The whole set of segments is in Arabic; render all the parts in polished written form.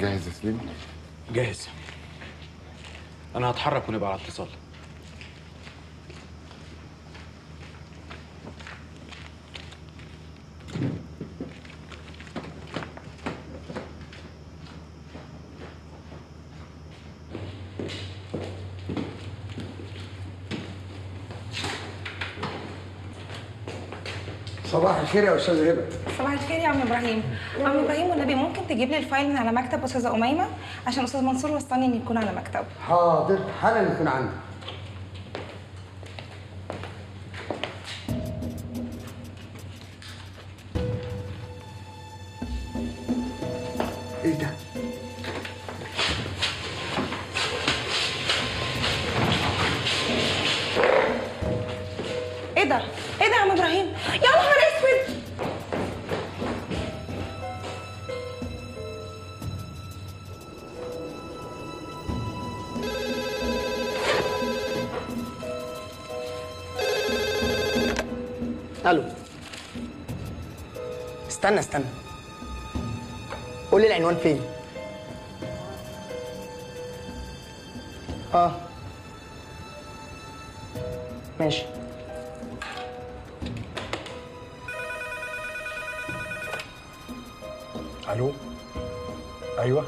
جاهز يا سليم؟ جاهز. أنا هتحرك ونبقى على اتصال. صباح الخير يا استاذ هبه. صباح الخير يا عم ابراهيم. عم ابراهيم والنبي ممكن تجيب لي الفايل من على مكتب استاذه اميمه عشان استاذ منصور وصاني ان يكون على مكتبه. حاضر، حالا يكون عندي. ايه ده؟ ايه ده؟ ايه ده يا عم ابراهيم؟ يا نهار اسود! الو، استنى قول لي العنوان فين؟ ماشي. الو، ايوه،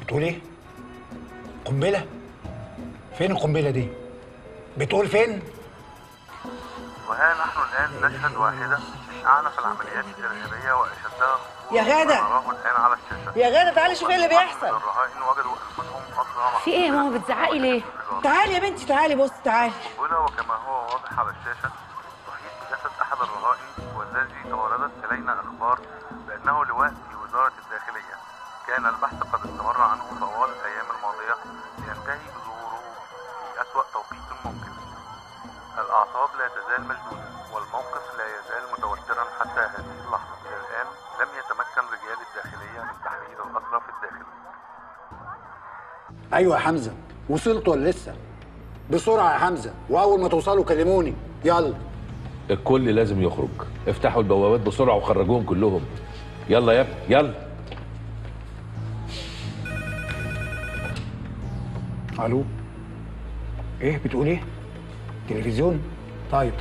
بتقول ايه؟ قنبله؟ فين القنبله دي؟ بتقول فين؟ وها نحن الان نشهد واحده تشعلف العمليات الارهابيه واشدها يا غاده. تعالي شوفي ايه اللي بيحصل. الرهائن وجدوا انفسهم اسرى. في ايه يا ماما بتزعقي ليه؟ تعالي يا بنتي، تعالي، بص تعالي. هنا وكما هو واضح على الشاشه تحيط جسد احد الرهائن، والذي توردت الينا اخبار بأنه لواء في وزارة الداخلية. كان البحث قد استمر عنه طوال الأيام الماضية لينتهي بظهوره في أسوأ توقيت ممكن. الأعصاب لا تزال مشدودة والموقف لا يزال متوترا حتى هذه اللحظة. إلى الآن لم يتمكن رجال الداخلية من تحرير الأسرى في الداخل. أيوة يا حمزة، وصلت ولا لسه؟ بسرعة يا حمزة، وأول ما توصلوا كلموني، يلا. الكل لازم يخرج، افتحوا البوابات بسرعة وخرجوهم كلهم. يلا يا ابني يلا. الو، ايه بتقول ايه؟ تلفزيون؟ طيب.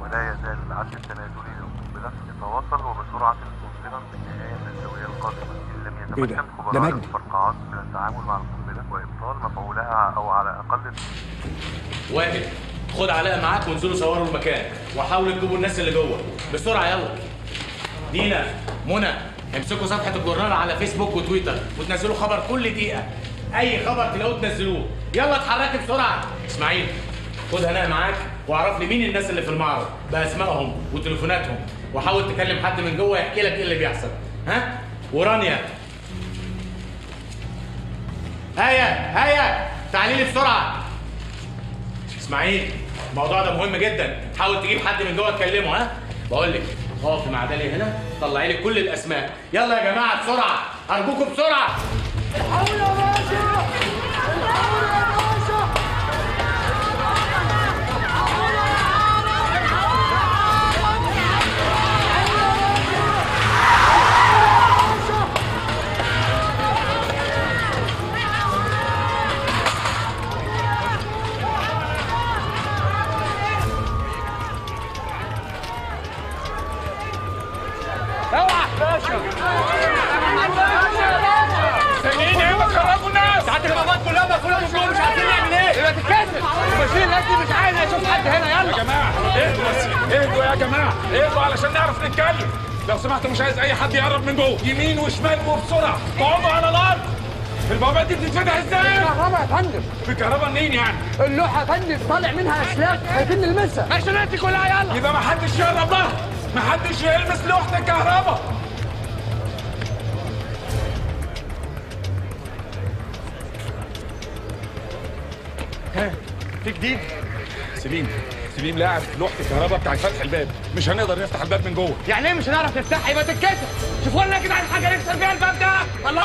ولا يزال العد التنازلي للقنبله يتواصل وبسرعه مذهله بالنهايه الزاويه القادمه ان لم يتمكن خبراء المفرقعات من التعامل مع القنبله وابطال مفعولها او على اقل واحد. خد علاء معاك وانزلوا صوروا المكان، وحاولوا تجيبوا الناس اللي جوه بسرعه. يلا دينا، منى، امسكوا صفحه الجورنال على فيسبوك وتويتر وتنزلوا خبر كل دقيقه. اي خبر تلاقوه تنزلوه. يلا اتحركي بسرعه. اسماعيل، خد هناء معاك واعرف لي مين الناس اللي في المعرض باسمائهم وتليفوناتهم، وحاول تكلم حد من جوه يحكي لك ايه اللي بيحصل. ها؟ ورانيا، هيا تعالي لي بسرعه. اسماعيل، الموضوع ده مهم جدا، حاول تجيب حد من جوه تكلمه. ها؟ بقول لك اقفي مع دالي هنا، طلعي لي كل الاسماء. يلا يا جماعه بسرعه، ارجوكم بسرعه. الحقوا يا باشا، الحقوا يا باشا، الحقوا يا مش عايز اي حد يقرب من جوه. يمين وشمال وبسرعه، اقعدوا على الارض. البوابات دي بتتفتح ازاي؟ بالكهرباء يا فندم. بالكهرباء منين يعني؟ اللوحه يا فندم طالع منها اسلاك عايزين نلمسها. ماشي انت كلها، يلا. يبقى ما حدش يقرب لها، ما حدش يلمس لوحه الكهرباء. ها، في جديد؟ سليم لاعب لوحه الكهرباء بتاعت فتح الباب، مش هنقدر نفتح الباب من جوه. يعني ايه مش هنعرف نفتحها؟ يبقى تتكسر. شوفوا لنا كده عايز حاجه نكسر بيها الباب ده. الله.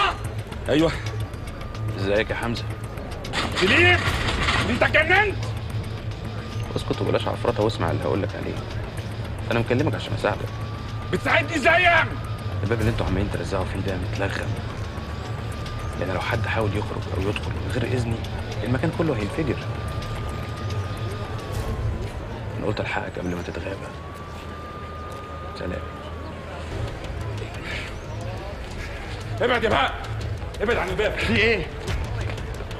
ايوه، ازيك يا حمزه؟ سليم، انت اتجننت؟ اسكت وبلاش عفرطه واسمع اللي هقول لك عليه. انا مكلمك عشان اساعدك. بتساعدني ازاي يعني؟ الباب اللي انتوا عمالين ترزعوا فيه ده متلغم، لان لو حد حاول يخرج او يدخل من غير اذني المكان كله هينفجر. انا قلت الحقك قبل ما تتغابى. سلام. ابعد يا بهاء، ابعد عن الباب. في ايه؟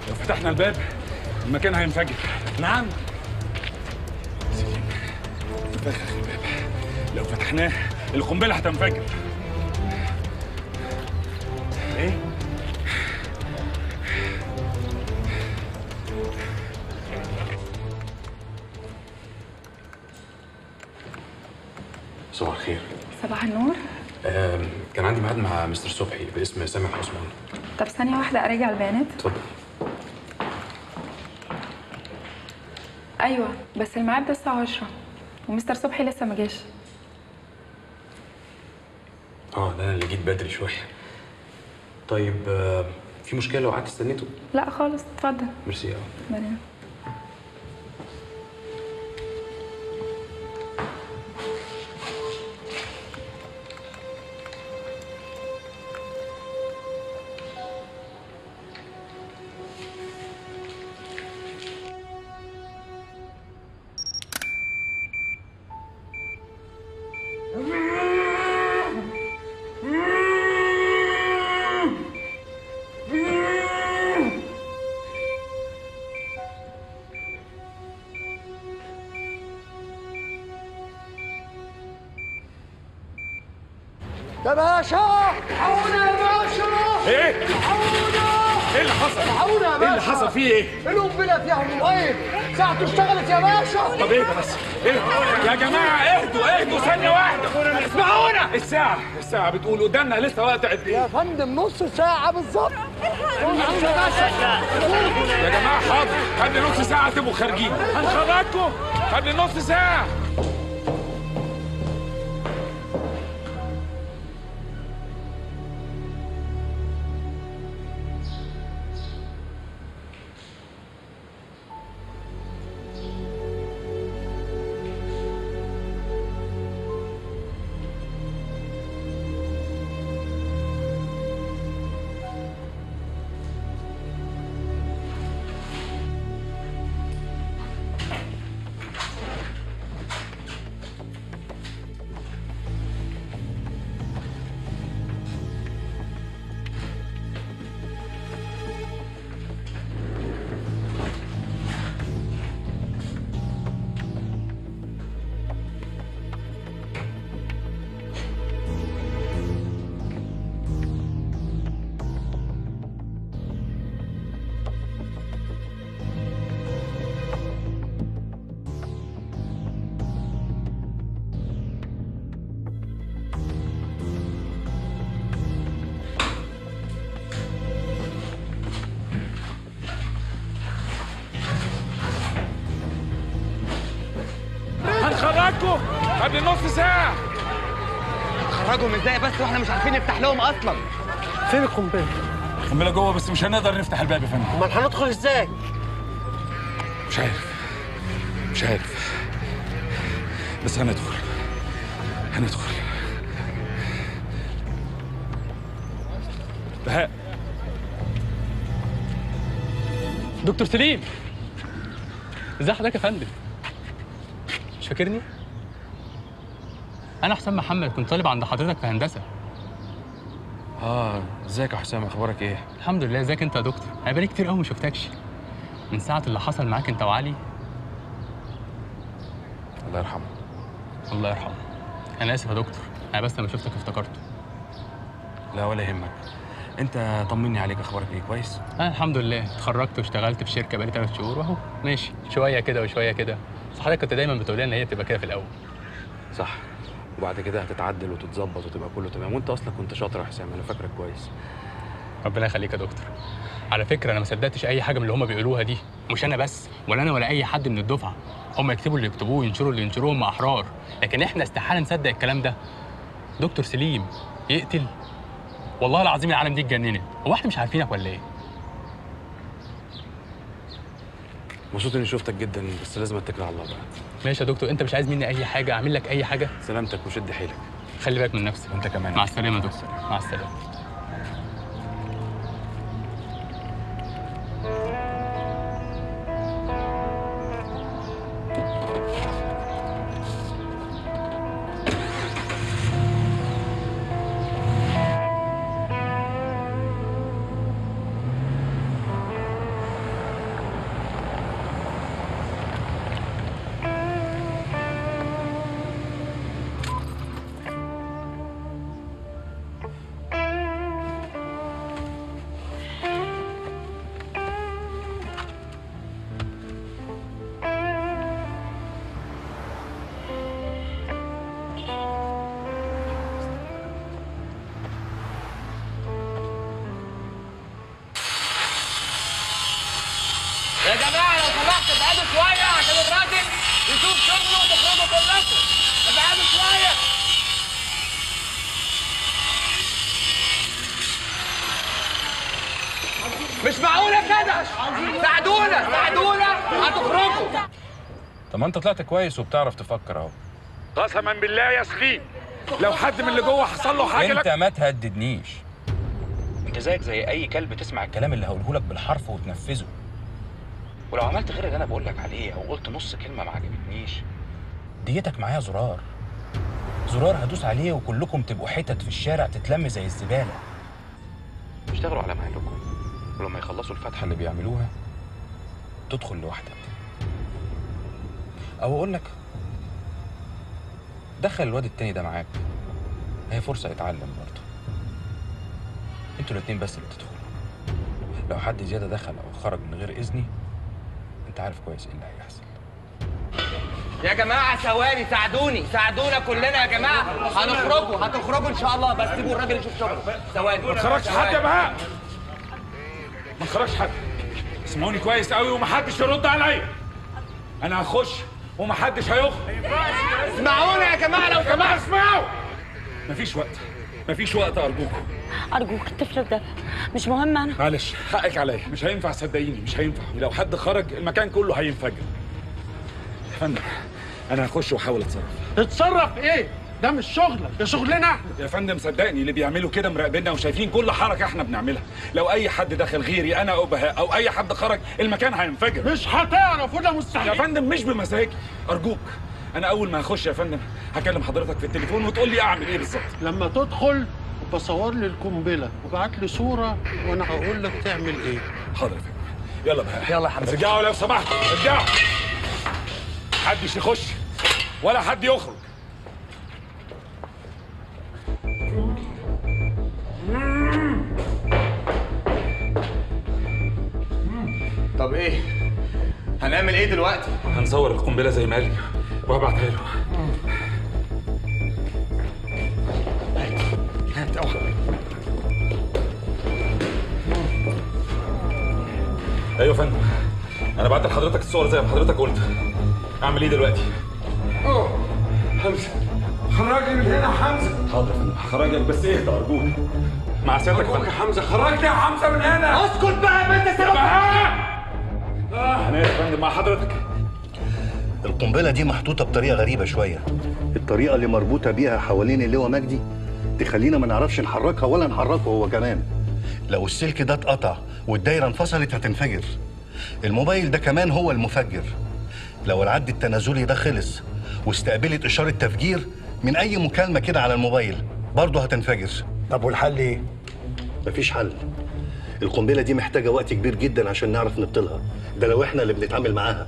لو فتحنا الباب المكان هينفجر. نعم؟ سليم، تفخخ الباب، لو فتحناه القنبله هتنفجر. ايه؟ صباح الخير. صباح النور. كان عندي ميعاد مع مستر صبحي باسم سامح عثمان. طب ثانية واحدة أراجع البيانات. اتفضل. أيوه بس الميعاد ده الساعة 10 ومستر صبحي لسه ما جاش. ده أنا اللي جيت بدري شوية. طيب في مشكلة لو قعدت استنيته؟ لا خالص، اتفضل. ميرسي. تمام. يا باشا عونا، يا باشا ايه؟ عونا. ايه اللي حصل؟ عونا يا باشا. ايه اللي حصل؟ فيه ايه؟ القنبله فيها الموبايل ساعته اشتغلت يا باشا. طب ايه ده بس؟ ايه يا جماعه؟ اهدوا ثانيه واحده، اسمعونا. الساعه بتقول قدامنا لسه وقت قد ايه؟ يا فندم نص ساعه بالظبط. الحمد يا باشا. يا جماعه حاضر، قبل نص ساعه تبقوا خارجين، هنخرجكم قبل نص ساعه. قبل نص ساعة. خرجهم ازاي بس واحنا مش عارفين نفتح لهم اصلا؟ فين القنبلة؟ القنبلة جوه بس مش هنقدر نفتح الباب يا فندم. امال هندخل ازاي؟ مش عارف بس هندخل. بهاء، دكتور سليم، ازي حضرتك يا فندم؟ مش فاكرني؟ أنا حسام محمد، كنت طالب عند حضرتك في هندسة. ازيك يا حسام، أخبارك إيه؟ الحمد لله، ازيك أنت يا دكتور؟ أنا بقالي كتير أوي ما شفتكش، من ساعة اللي حصل معاك أنت وعلي. الله يرحمه. الله يرحمه. أنا آسف يا دكتور، أنا بس لما شفتك افتكرته. لا ولا يهمك. أنت طمني عليك، أخبارك إيه؟ كويس؟ أنا الحمد لله، اتخرجت واشتغلت في شركة بقالي 3 شهور وأهو ماشي، شوية كده وشوية كده. بس حضرتك كنت دايما بتقول لنا إن هي بتبقى كده في الأول. صح، وبعد كده هتتعدل وتتظبط وتبقى كله تمام، وانت اصلا كنت شاطر يا حسام، انا فاكرك كويس. ربنا يخليك يا دكتور. على فكره انا ما صدقتش اي حاجه من اللي هم بيقولوها دي، مش انا بس ولا انا ولا اي حد من الدفعه. هم يكتبوا اللي يكتبوه وينشروا اللي ينشروه، هم احرار، لكن احنا استحاله نصدق الكلام ده. دكتور سليم يقتل؟ والله العظيم العالم دي اتجننت. هو احنا مش عارفينك ولا ايه؟ مبسوط اني شفتك جدا، بس لازم اتكل على الله بقى. ماشي يا دكتور، انت مش عايز مني اي حاجه؟ اعمل لك اي حاجه؟ سلامتك، وشد حيلك. خلي بالك من نفسك انت كمان. مع السلامه يا دكتور. مع السلامه. يا جماعة لو سمحتوا ابعدوا شوية عشان الراجل يشوف شغله وتخرجوا كلكم. ابعدوا شوية. مش معقولة كده. ساعدونا ساعدونا هتخرجوا. طب ما انت طلعت كويس وبتعرف تفكر اهو. قسما بالله يا سخين لو حد من اللي جوه حصل له حاجة انت ما تهددنيش. انت زيك زي اي كلب تسمع الكلام اللي هقوله لك بالحرف وتنفذه. ولو عملت غير اللي انا بقول لك عليه او قلت نص كلمه ما عجبتنيش ديتك معايا زرار هدوس عليه وكلكم تبقوا حتت في الشارع تتلم زي الزباله. اشتغلوا على مهلكم ولما يخلصوا الفتحه اللي بيعملوها تدخل لوحدك او اقول لك دخل الواد التاني ده معاك هي فرصه يتعلم برضه. انتوا الاتنين بس اللي بتدخلوا. لو حد زياده دخل او خرج من غير اذني انت عارف كويس ايه اللي هيحصل. يا جماعه ثواني ساعدوني ساعدونا كلنا يا جماعه هتخرجوا ان شاء الله بس سيبوا الراجل يشوف شغله ثواني. ما تخرجش حد يا بهاء ما تخرجش حد. اسمعوني كويس قوي ومحدش يرد عليا. انا هخش ومحدش هيخرج. اسمعونا يا جماعه لو سمحتوا اسمعوا. مفيش وقت أرجوك الطفل ده مش مهم. أنا معلش حقك عليا مش هينفع صدقيني مش هينفع. ولو حد خرج المكان كله هينفجر. يا فندم أنا هخش وأحاول أتصرف. تتصرف إيه؟ ده مش شغلك ده شغلنا إحنا. يا فندم صدقني اللي بيعملوا كده مراقبيننا وشايفين كل حركة إحنا بنعملها. لو أي حد دخل غيري أنا أو بهاء أو أي حد خرج المكان هينفجر. مش هتعرف وده مستحيل. يا فندم مش بمزاجي أرجوك. أنا أول ما هخش يا فندم هكلم حضرتك في التليفون وتقول لي أعمل إيه بالظبط. لما تدخل بصور لي القنبلة وابعت لي صورة وأنا هقول لك تعمل إيه. حاضر يا فندم. يلا بقى يلا يا حبيبي ارجعوا لو سمحتوا ارجعوا. محدش يخش ولا حد يخرج. طب إيه؟ هنعمل إيه دلوقتي؟ هنصور القنبلة زي ما قال لي وابعتها له. هات اوعى. ايوه يا فندم انا بعت لحضرتك الصور زي ما حضرتك قلت. اعمل ايه دلوقتي؟ حمزه خرجني من هنا. حمزه حاضر يا فندم هخرجك بس اهدى ارجوك. مع سيادتك يا فندم. حمزه خرجني يا حمزه من هنا. اسكت بقى ما انت سامع. انا يا فندم مع حضرتك. القنبلة دي محطوطة بطريقة غريبة شوية. الطريقة اللي مربوطة بيها حوالين اللواء مجدي تخلينا ما نعرفش نحركها ولا نحركه هو كمان. لو السلك ده اتقطع والدايرة انفصلت هتنفجر. الموبايل ده كمان هو المفجر. لو العد التنازلي ده خلص واستقبلت إشارة تفجير من أي مكالمة كده على الموبايل برضه هتنفجر. طب والحل إيه؟ مفيش حل. القنبلة دي محتاجة وقت كبير جدا عشان نعرف نبطلها. ده لو إحنا اللي بنتعامل معاها.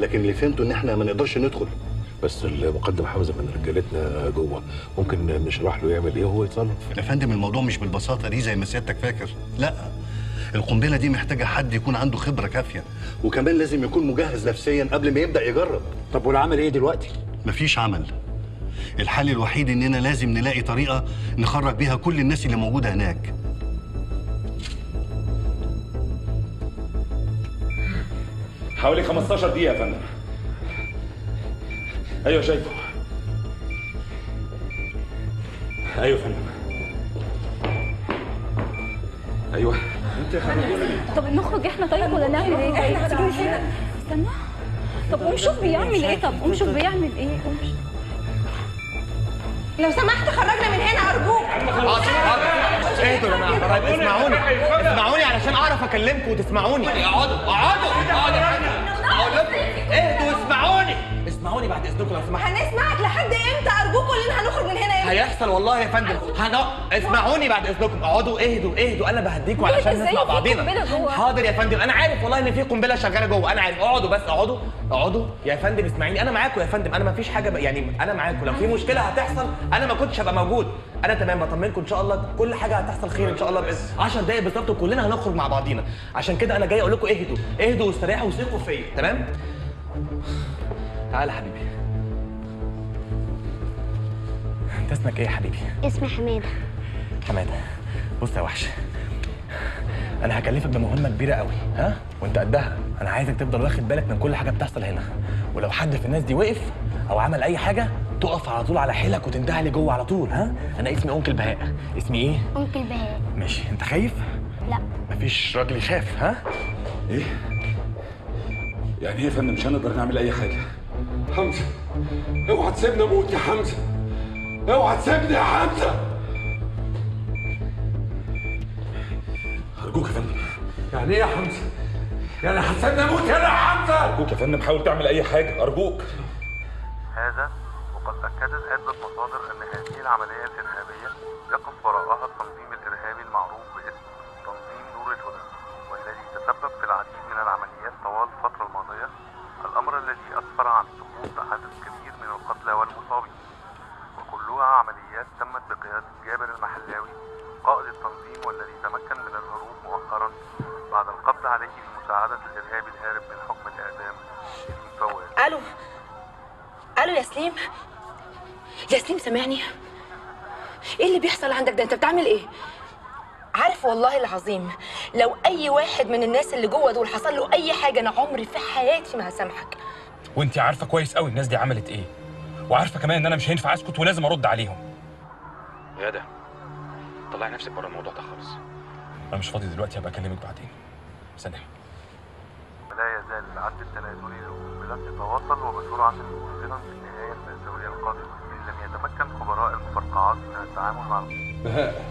لكن اللي فهمته ان احنا ما نقدرش ندخل. بس المقدم حمزه من رجالتنا جوه ممكن نشرح له يعمل ايه وهو يتصرف. يا فندم الموضوع مش بالبساطه دي زي ما سيادتك فاكر. لا القنبله دي محتاجه حد يكون عنده خبره كافيه وكمان لازم يكون مجهز نفسيا قبل ما يبدا يجرب. طب والعمل ايه دلوقتي؟ مفيش عمل. الحل الوحيد اننا لازم نلاقي طريقه نخرج بيها كل الناس اللي موجوده هناك. حوالي 15 دقيقة يا فندم. أيوه شايفه. أيوه يا فندم. أيوه. أنت طب نخرج إحنا طيب ولا نعمل إيه؟ إحنا هتيجي هنا. استنى. طب قوم شوف بيعمل إيه. لو سمحت خرجنا من هنا ارجوك. اهدوا يا جماعه، طيب اسمعوني اسمعوني علشان اعرف اكلمكم وتسمعوني. اقعدوا اقعدوا اقعدوا اهدوا اسمعوني اسمعوني بعد اذنكم لو سمحتوا. هنسمعك لحد امتى ارجوك؟ كلنا هنخرج من هنا امتى؟ هيحصل والله يا فندم. اسمعوني بعد اذنكم، اقعدوا اهدوا اهدوا، انا بهديكم علشان نطلع بعضينا. حاضر يا فندم، انا عارف والله ان في قنبله شغاله جوه، انا عارف. اقعدوا بس اقعدوا اقعدوا يا فندم، اسمعيني انا معاكم يا فندم، انا ما فيش حاجه يعني انا معاكم، لو في مشكله هتحصل انا ما كنتش هبقى موجود. انا تمام، بطمنكم ان شاء الله كل حاجه هتحصل خير ان شاء الله باذن 10 دقائق بالظبط وكلنا هنخرج مع بعضينا. عشان كده انا جاي اقول لكم اهدوا اهدوا واستريحوا وثقوا فيا. تمام؟ تعالى يا حبيبي. انت اسمك ايه يا حبيبي؟ اسمي حماده. حماده بص يا وحش، انا هكلفك بمهمه كبيره قوي، ها؟ وانت قدها. انا عايزك تفضل واخد بالك من كل حاجه بتحصل هنا، ولو حد في الناس دي وقف او عمل اي حاجه تقف على طول على حيلك وتنتهي لي جوه على طول، ها؟ انا اسمي انكل بهاء. اسمي ايه؟ انكل بهاء. ماشي. انت خايف؟ لا. مفيش راجل يخاف، ها؟ ايه؟ يعني ايه يا فندم مش هنقدر نعمل اي حاجه؟ حمزه اوعى تسيبنا موت يا حمزه، اوعى تسيبني يا حمزه. ارجوك يا فندم. يعني ايه يا حمزه؟ يعني هتسيبني اموت هنا يا حمزه؟ ارجوك يا فندم حاول تعمل اي حاجه ارجوك. هذا وقد اكدت عده مصادر ان هذه العمليه الارهابيه يقف وراءها التنظيم الارهابي المعروف باسم تنظيم نور الهدى، والذي تسبب في العديد من العمليات طوال الفتره الماضيه، الامر الذي اسفر عن سقوط عدد كبير من القتلى والمصابين، وكلها عمليات تمت بقياده جابر المحلاوي قائد التنظيم، والذي تمكن من الهروب مؤخرا بعد القبض عليه بمساعده الارهابي الهارب من حكم الاعدام سليم فواد. الو الو يا سليم، يا سليم سامعني؟ ايه اللي بيحصل عندك ده؟ انت بتعمل ايه؟ عارف والله العظيم لو اي واحد من الناس اللي جوه دول حصل له اي حاجه انا عمري في حياتي ما هسامحك. وانت عارفه كويس قوي الناس دي عملت ايه، وعارفه كمان ان انا مش هينفع اسكت ولازم ارد عليهم. غدا طلعي نفسك بره الموضوع ده خالص، انا مش فاضي دلوقتي، هبقى اكلمك بعدين. سلام. لا يزال العد التنازلي للقنبلات يتواصل وبسرعه مثيرا في النهايه المأساويه القادمه ان لم يتمكن خبراء المفرقعات من التعامل مع بهاء.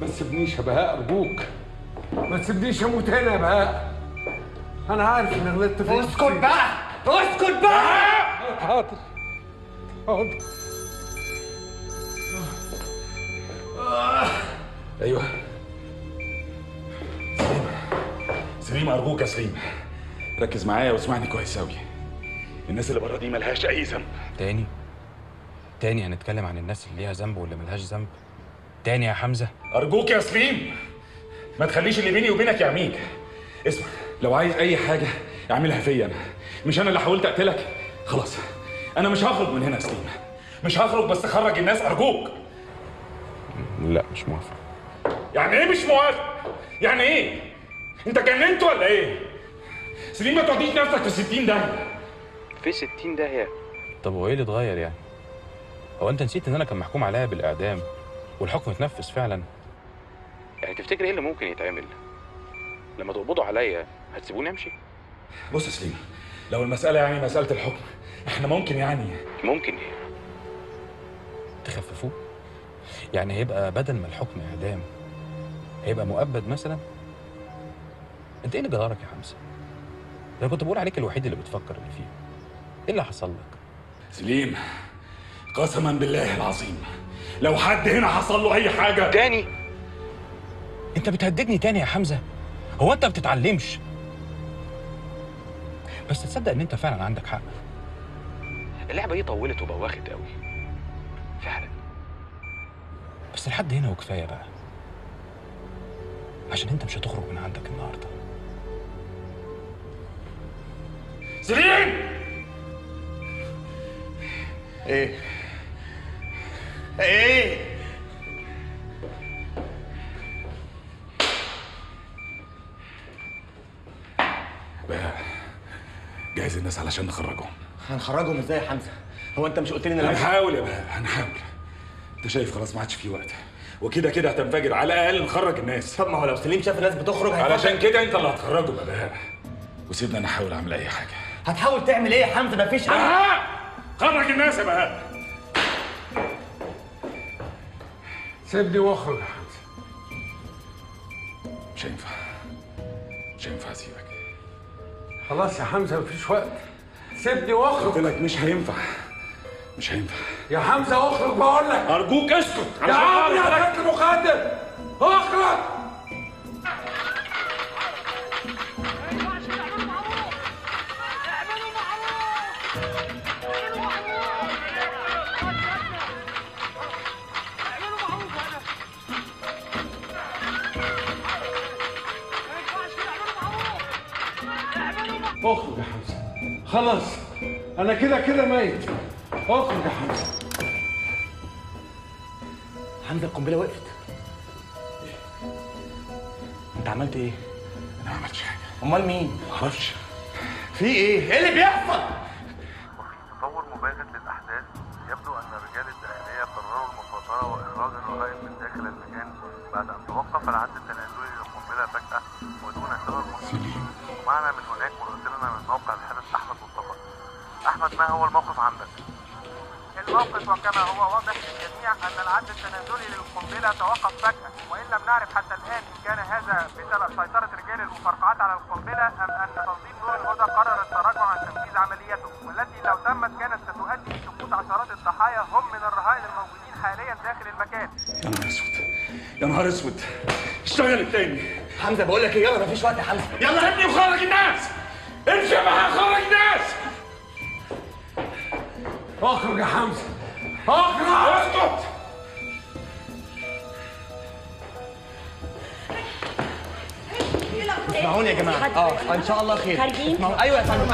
ما تسيبنيش يا بهاء ارجوك، ما تسيبنيش اموت هنا يا بهاء، انا عارف اني غلطت في نفسي. اسكت بقى اسكت بقى. حاضر حاضر. ايوه سليم ارجوك يا سليم ركز معايا واسمعني كويس قوي. الناس اللي بره دي ملهاش اي ذنب. تاني هنتكلم عن الناس اللي ليها ذنب واللي ملهاش ذنب تاني يا حمزه. ارجوك يا سليم ما تخليش اللي بيني وبينك يعميك. اسمع لو عايز اي حاجه اعملها فيا انا، مش انا اللي حاولت اقتلك. خلاص انا مش هخرج من هنا يا سليم، مش هخرج، بس خرج الناس ارجوك. لا مش موافق. يعني ايه مش موافق؟ يعني ايه؟ انت جننت ولا ايه؟ سليم ما توديش نفسك في 60 داهيه. في 60 داهيه؟ طب هو ايه اللي اتغير يعني؟ هو انت نسيت ان انا كان محكوم عليا بالاعدام والحكم اتنفذ فعلا؟ يعني تفتكر ايه اللي ممكن يتعمل؟ لما تقبضوا عليا هتسيبوني امشي؟ بص يا سليم لو المساله يعني مساله الحكم احنا ممكن يعني ممكن ايه؟ تخففوه؟ يعني هيبقى بدل ما الحكم اعدام هيبقى مؤبد مثلا؟ انت ايه اللي جرالك يا حمزه؟ انا كنت بقول عليك الوحيد اللي بتفكر اللي فيه. ايه اللي حصل لك؟ سليم قسما بالله العظيم لو حد هنا حصل له اي حاجه تاني. انت بتهددني تاني يا حمزه؟ هو انت ما بتتعلمش؟ بس تصدق ان انت فعلا عندك حق، اللعبه دي طولت وبواخت قوي فعلا، بس لحد هنا وكفايه بقى، عشان انت مش هتخرج من عندك النهارده. سليم ايه؟ ايه؟ بقى جهز الناس علشان نخرجهم. هنخرجهم ازاي يا حمزه؟ هو انت مش قلت لي ان انا هنحاول يا بقى هنحاول. انت شايف خلاص ما عادش في وقت وكده كده هتنفجر، على الاقل نخرج الناس. طب ما هو لو سليم شاف الناس بتخرج علشان كده انت اللي هتخرجه بقى. وسيبنا نحاول اعمل اي حاجه. هتحاول تعمل ايه يا حمزه؟ مفيش حاجه. خرج الناس يا بهاء. سيبني واخرج يا حمزه. مش هينفع اسيبك. خلاص يا حمزه مفيش وقت، سيبني واخرج. قلت لك مش هينفع يا حمزه. اخرج بقول لك، ارجوك اسكت. يا عمي انا كنت مقدم. اخرج. اخرج يا حمزه، خلاص انا كده كده ميت. اخرج يا حمزه. حمزه القنبله وقفت. انت عملت ايه؟ انا ما عملتش حاجه. امال مين؟ ما اعرفش. في ايه؟ ايه اللي بيحصل؟ وفي تطور مباغت للاحداث، يبدو ان رجال الداخليه قرروا المخاطره واخراج الرهائن من داخل المكان بعد ان توقف العد التنازلي للقنبله فجاه ودون سبب مسبق. معنا من هناك مراسلنا من موقع الحدث احمد مصطفى. احمد، ما هو الموقف عندك؟ الموقف وكما هو واضح للجميع ان العد التنازلي للقنبله توقف فجاه، وان لم نعرف حتى الان ان كان هذا بسبب سيطره رجال المفرقعات على القنبله ام ان تنظيم نور الهدى قرر التراجع عن تنفيذ عمليته، والتي لو تمت كانت ستؤدي لسقوط عشرات الضحايا هم من الرهائن الموجودين حاليا داخل المكان. يا نهار اسود، يا نهار اسود. اشتغل التاني. حمزه بقول لك ايه، يلا مفيش وقت يا حمزه. يلا ابني وخرج الناس. امشي معايا خرج الناس. اخرج يا حمزه، اخرج. اسكت. اسمعوني يا جماعه، ان شاء الله خير. خارجين؟ ايوه يا فندم.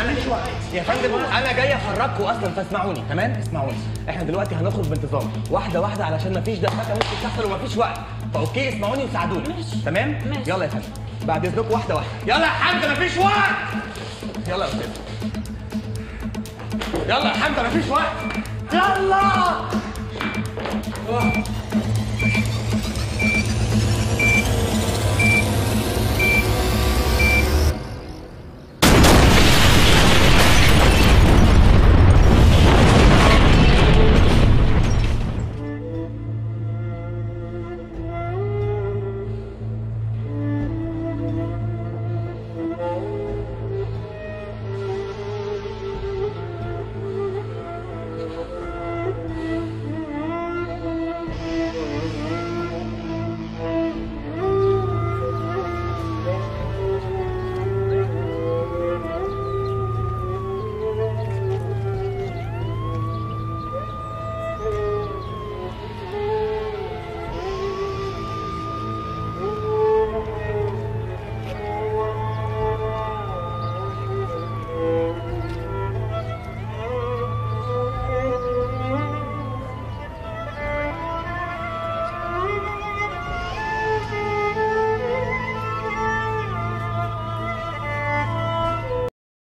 يا فندم انا جاي اخرجكم اصلا، فاسمعوني. تمام؟ اسمعوني، احنا دلوقتي هنخرج بانتظام واحده واحده علشان مفيش دفعه ممكن تحصل ومفيش وقت، فاوكي اسمعوني وساعدوني. تمام؟ يلا يا فندم، بعد اذنكم واحده واحده. يلا يا حمزه مفيش وقت. يلا يا استاذ. يلا يا حمزه مفيش وقت. يلا.